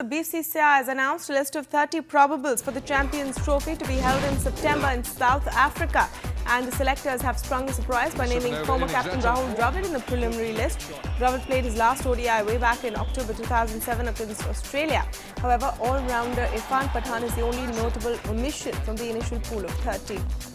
The BCCI has announced a list of 30 probables for the Champions Trophy to be held in September in South Africa. And the selectors have sprung a surprise by naming former captain Rahul Dravid in the preliminary list. Dravid played his last ODI way back in October 2007 against Australia. However, all-rounder Irfan Pathan is the only notable omission from the initial pool of 30.